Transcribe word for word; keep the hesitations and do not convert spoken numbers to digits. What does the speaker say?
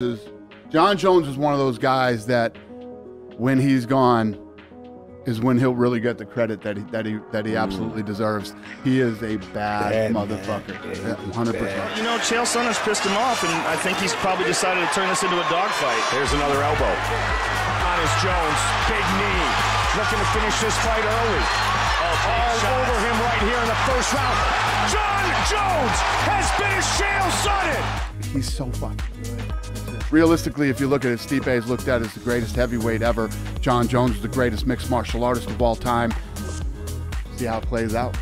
is Jon Jones is one of those guys that when he's gone is when he'll really get the credit that he that he that he absolutely mm. deserves. He is a bad, bad motherfucker. one hundred percent. You know, Chael Sonnen has pissed him off, and I think he's probably decided to turn this into a dogfight. There's another elbow. Honest Jones, big knee, looking to finish this fight early. Oh, all shot. Over him right here in the first round. Jon Jones has finished Chael Sonnen. He's so fucking good. Realistically, if you look at it, Stipe is looked at as the greatest heavyweight ever. Jon Jones is the greatest mixed martial artist of all time. See how it plays out.